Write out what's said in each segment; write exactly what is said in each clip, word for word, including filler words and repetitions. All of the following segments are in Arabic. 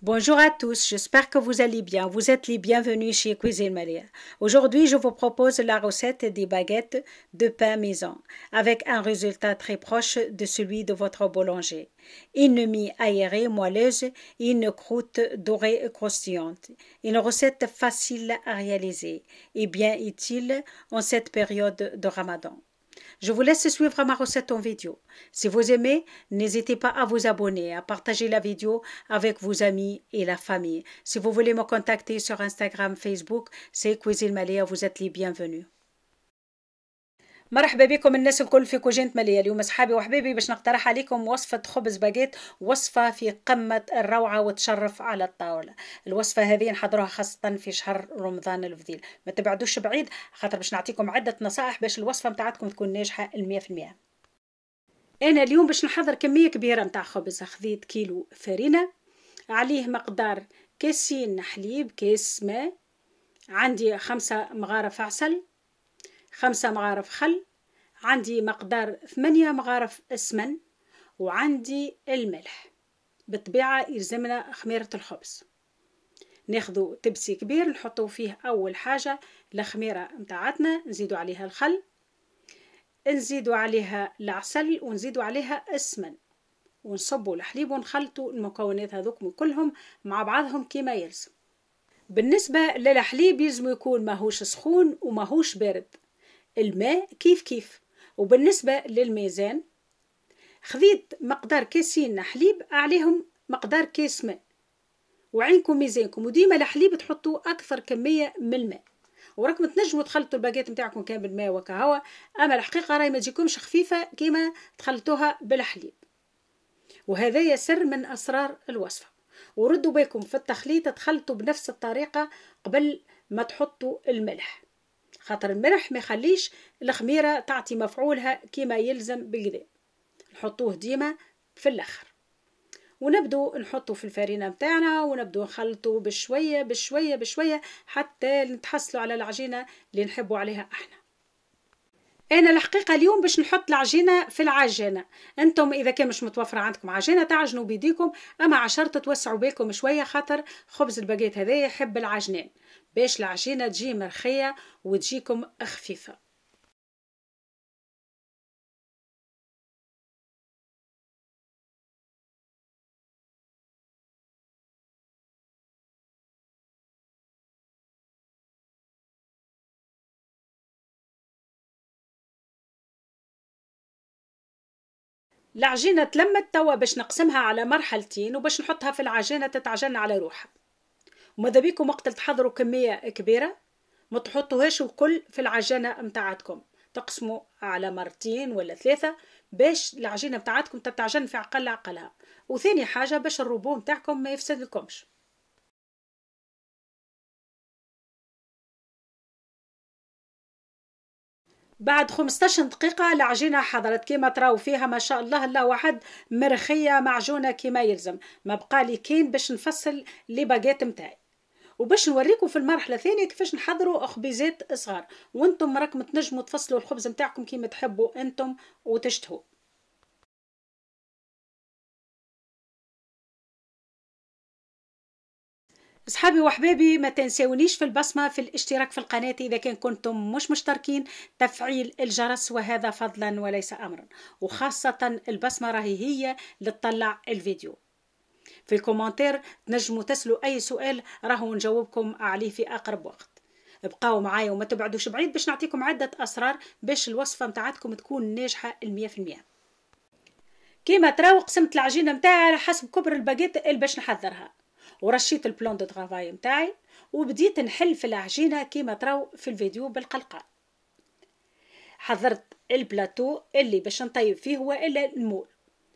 Bonjour à tous, j'espère que vous allez bien. Vous êtes les bienvenus chez Cuisine Maliya. Aujourd'hui, je vous propose la recette des baguettes de pain maison, avec un résultat très proche de celui de votre boulanger. Une mie aérée, moelleuse et une croûte dorée et croustillante. Une recette facile à réaliser et bien utile en cette période de Ramadan. Je vous laisse suivre ma recette en vidéo. Si vous aimez, n'hésitez pas à vous abonner, à partager la vidéo avec vos amis et la famille. Si vous voulez me contacter sur Instagram, Facebook, c'est Cuisine Maliya, vous êtes les bienvenus. مرحبا بكم الناس الكل في كوجينة مالية. اليوم اصحابي وحبيبي باش نقترح عليكم وصفة خبز باجيت، وصفة في قمة الروعة وتشرف على الطاولة. الوصفة هذه نحضروها خاصة في شهر رمضان الفضيل، ما تبعدوش بعيد خاطر باش نعطيكم عدة نصائح باش الوصفة متاعتكم تكون ناجحة المية في المية. أنا اليوم باش نحضر كمية كبيرة متاع خبز، خذيت كيلو فرينة، عليه مقدار كاسين حليب، كاس ماء، عندي خمسة مغارف عسل، خمسة مغارف خل، عندي مقدار ثمانية مغارف سمن، وعندي الملح. بالطبيعة يلزمنا خميرة الخبز. ناخذ تبسي كبير نحطو فيه أول حاجة الخميرة متاعتنا، نزيدو عليها الخل، نزيدو عليها العسل، ونزيدو عليها السمن، ونصبو الحليب، ونخلطو المكونات هذوك كلهم مع بعضهم كما يلزم. بالنسبة للحليب يلزم يكون ماهوش سخون وماهوش بارد. الماء كيف كيف. وبالنسبة للميزان خذيت مقدار كاسين حليب عليهم مقدار كاس ماء، وعينكم ميزانكم، وديما الحليب تحطوا أكثر كمية من الماء. وراكم تنجموا تخلطوا الباجيت نتاعكم كان بالماء وكهوا، أما الحقيقة راهي ما تجيكمش خفيفة كيما تخلطوها بالحليب. وهذا يا سر من أسرار الوصفة. وردوا بالكم في التخليط تخلطوا بنفس الطريقة قبل ما تحطوا الملح، خاطر الملح ما يخليش الخميرة تعطي مفعولها كما يلزم بالكدا. نحطوه ديما في الاخر، ونبدو نحطو في الفرينة متاعنا، ونبدو نخلطو بشوية بشوية بشوية حتى نتحصلوا على العجينة اللي نحبوا عليها احنا. انا الحقيقة اليوم باش نحط العجينة في العجانة. انتم اذا كان مش متوفرة عندكم عجينة تعجنوا بيديكم، اما عشرت توسعوا بيكم شوية خاطر خبز الباجيت هذايا يحب العجنان، باش العجينة تجي مرخية وتجيكم خفيفة. العجينة تلمت توا باش نقسمها على مرحلتين، وباش نحطها في العجينة تتعجن على روحها. وماذا بيكم وقت تحضروا كمية كبيرة ما تحطوهاش الكل في العجينة متاعتكم، تقسموا على مرتين ولا ثلاثة باش العجينة متاعتكم تتعجن في عقل عقلها. وثاني حاجة باش الروبو متاعكم ما يفسد لكمش. بعد خمسطاش دقيقة العجينة حضرت كيما تراو فيها، ما شاء الله الله واحد، مرخية معجونة كيما يلزم. ما بقى لي كان باش نفصل لي باجيت متاعي، وباش نوريكم في المرحلة الثانية كيفاش نحضروا خبيزات صغار، وانتم راكم تنجموا تفصلوا الخبز متاعكم كيما تحبوا انتم وتشتهوا. أصحابي وحبابي ما تنساونيش في البصمة، في الاشتراك في القناة إذا كان كنتم مش مشتركين، تفعيل الجرس وهذا فضلا وليس أمرا، وخاصة البصمة راهي هي اللي تطلع الفيديو. في الكومنتير تنجموا تسألوا أي سؤال راهو نجاوبكم عليه في أقرب وقت. ابقاو معايا وما تبعدوش بعيد باش نعطيكم عدة أسرار باش الوصفة متاعتكم تكون ناجحة المية في المية. كيما تراو قسمت العجينة متاعي على حسب كبر الباجيت اللي باش نحضرها، ورشيت البلون دو طرافاي نتاعي، وبديت نحل في العجينه كيما تراو في الفيديو بالقلقال. حضرت البلاطو اللي باش نطيب فيه هو الا المول.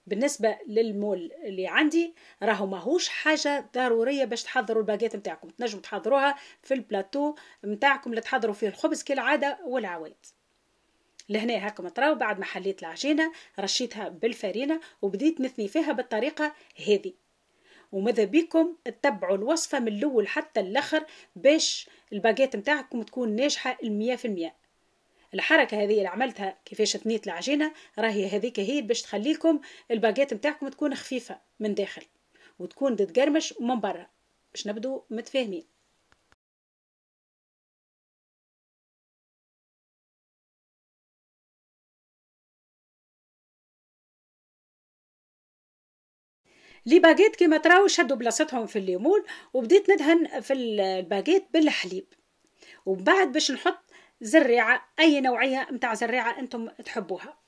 بالنسبه للمول اللي عندي راهو ماهوش حاجه ضروريه باش تحضروا الباجيت نتاعكم، تنجموا تحضروها في البلاطو نتاعكم اللي تحضروا فيه الخبز كالعاده والعوايد. لهنا هاكم تراو بعد ما حليت العجينه رشيتها بالفرينه وبديت نثني فيها بالطريقه هذه. وماذا بيكم تتبعوا الوصفة من الأول حتى الآخر باش الباجيت متاعكم تكون ناجحة المية في المية. الحركة هذه اللي عملتها كيفاش ثنيت العجينة راهي هذيك هي باش تخليكم الباجيت متاعكم تكون خفيفة من داخل، وتكون تتقرمش من برا باش نبدو متفاهمين. لي باغيت كيما تراو شدوا بلاصتهم في الليمون، وبديت ندهن في الباغيت بالحليب، ومن بعد باش نحط زريعه، اي نوعيه نتاع زريعه انتم تحبوها.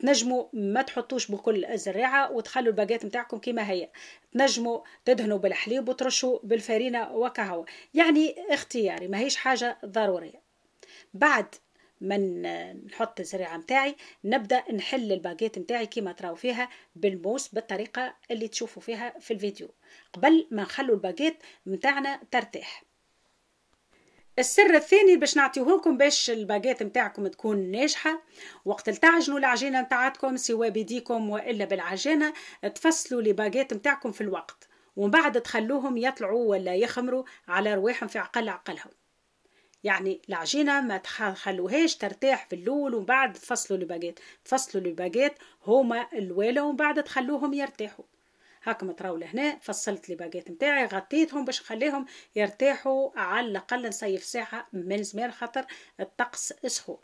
تنجموا ما تحطوش بكل الزريعه وتخلوا الباغيت نتاعكم كيما هي، تنجموا تدهنوا بالحليب وترشوا بالفارينه وكهو، يعني اختياري ماهيش حاجه ضروريه. بعد من نحط الزريعه نتاعي نبدا نحل الباغيت نتاعي كيما تراو فيها بالموس بالطريقه اللي تشوفوا فيها في الفيديو، قبل ما نخلو الباغيت نتاعنا ترتاح. السر الثاني باش نعطيه لكم باش الباغيت نتاعكم تكون ناجحه، وقت تعجنوا العجينه نتاعكم سواء بيديكم والا بالعجانه، تفصلوا لي باغيت نتاعكم في الوقت ومن بعد تخلوهم يطلعوا ولا يخمروا على رواحهم في عقل عقلهم. يعني العجينه ما تخلوهاش ترتاح في الاول ومن بعد تفصلوا الباغيت، تفصلوا الباغيت هما الواله ومن بعد تخلوهم يرتاحوا. هاكم تراو لهنا فصلت الباغيت نتاعي، غطيتهم باش نخليهم يرتاحوا على الاقل نصيف ساعه من زمان، خاطر الطقس سخون.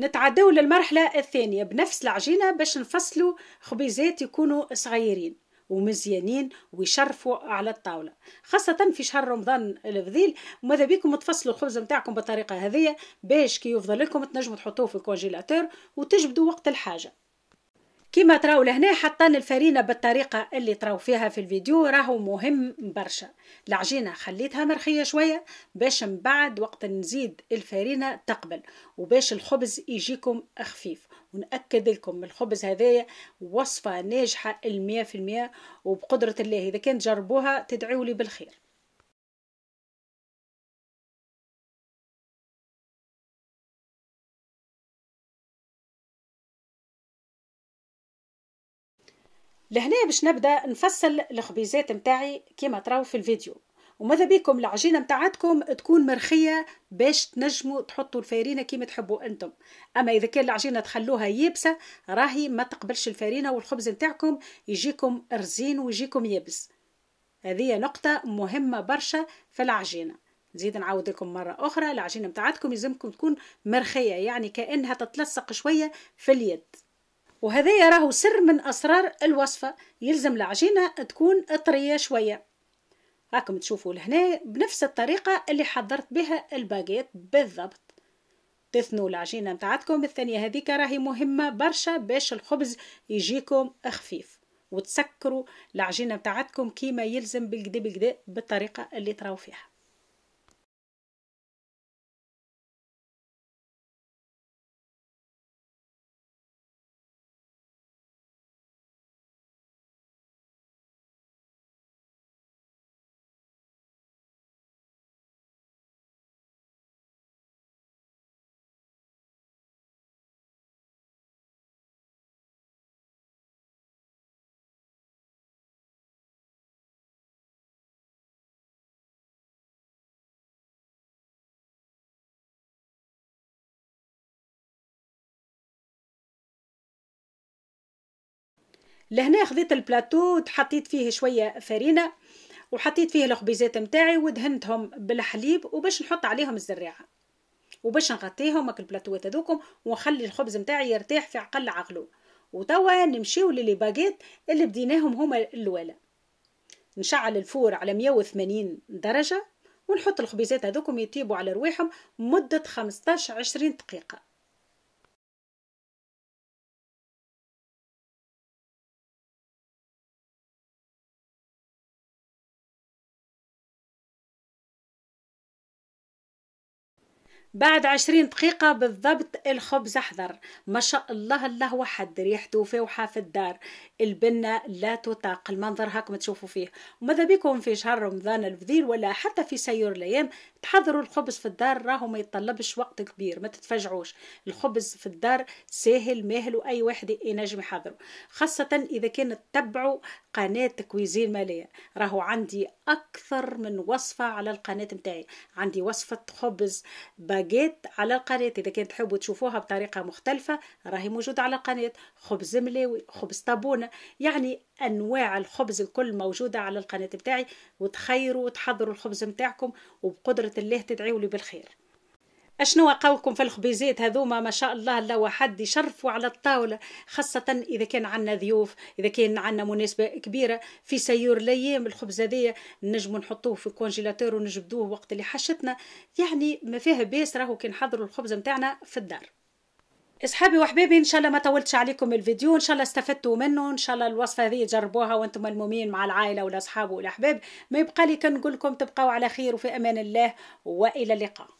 نتعداو للمرحله الثانيه بنفس العجينه باش نفصلوا خبيزات يكونوا صغيرين ومزيانين ويشرفوا على الطاوله، خاصه في شهر رمضان الفضيل. وماذا بيكم تفصلوا الخبز نتاعكم بالطريقه هذه باش كي يفضل لكم تنجموا تحطوه في الكونجيلاتور وتجبدوا وقت الحاجه. كما تراو لهنا حطان الفرينه بالطريقه اللي تراو فيها في الفيديو راهو مهم برشا. العجينه خليتها مرخيه شويه باش من بعد وقت نزيد الفرينه تقبل، وباش الخبز يجيكم خفيف. ونأكد لكم الخبز هذايا وصفه ناجحه المية في المية، وبقدره الله اذا كان تجربوها تدعوا لي بالخير. لهنا باش نبدا نفصل الخبيزات نتاعي كما تراو في الفيديو، وماذا بيكم العجينه نتاعتكم تكون مرخيه باش تنجموا تحطوا الفارينه كيما تحبوا انتم. اما اذا كان العجينه تخلوها يابسه راهي ما تقبلش الفارينه والخبز نتاعكم يجيكم رزين ويجيكم يابس. هذه نقطه مهمه برشا في العجينه. نزيد نعاود لكم مره اخرى، العجينه نتاعتكم يلزمكم تكون مرخيه، يعني كانها تتلصق شويه في اليد. وهذا راهو سر من اسرار الوصفه، يلزم العجينه تكون طريه شويه. هاكم تشوفوا لهنا بنفس الطريقه اللي حضرت بها الباغيت بالضبط، تثنوا العجينه نتاعتكم. الثانيه هذيك راهي مهمه برشا باش الخبز يجيكم خفيف، وتسكروا العجينه نتاعتكم كيما يلزم بالقدا بالقدا بالطريقه اللي تراو فيها. لهنا خذيت البلاطو وحطيت فيه شويه فرينه وحطيت فيه الخبيزات نتاعي ودهنتهم بالحليب، وباش نحط عليهم الزريعه وباش نغطيهم هاك البلاطوات هذوكم ونخلي الخبز نتاعي يرتاح في عقل عقله. وتوا نمشيو للي باغيت اللي بديناهم هما الاولى. نشعل الفور على مية وثمانين درجه ونحط الخبيزات هذوكم يطيبوا على رواحهم مده خمسطاش عشرين دقيقه. بعد عشرين دقيقة بالضبط الخبز حضر، ما شاء الله الله وحد، ريحته فوحة في الدار، البنة لا تطاق، المنظر هاكم تشوفوا فيه. وماذا بكم في شهر رمضان الفضيل ولا حتى في سيور الأيام تحضروا الخبز في الدار، راهو ما يتطلبش وقت كبير، ما تتفاجعوش، الخبز في الدار ساهل ماهل واي واحد ينجم يحضره، خاصه اذا كان تتبعوا قناه كويزين ماليه. راهو عندي اكثر من وصفه على القناه نتاعي، عندي وصفه خبز باجيت على القناه، اذا كنت تحبوا تشوفوها بطريقه مختلفه راهي موجوده على القناه، خبز ملاوي، خبز طابونه، يعني انواع الخبز الكل موجوده على القناه نتاعي، وتخيروا وتحضروا الخبز نتاعكم وبقدره الله تدعيوا لي بالخير. اشنو قولكم في الخبيزات هذوما؟ ما شاء الله لو حد يشرفوا على الطاوله، خاصه اذا كان عندنا ضيوف، اذا كان عندنا مناسبه كبيره في سيور الايام، الخبز هذايا نجمو نحطوه في الكونجيلاتور ونجبدوه وقت اللي حشتنا، يعني ما فيها باس، راهو كي نحضروا الخبز نتاعنا في الدار. اصحابي وحبابي، ان شاء الله ما طولتش عليكم الفيديو، ان شاء الله استفدتوا منه، ان شاء الله الوصفه هذه تجربوها وانتم ملمومين مع العائله والاصحاب والاحباب. ما يبقى لي كنقول لكم تبقوا على خير وفي امان الله، والى اللقاء.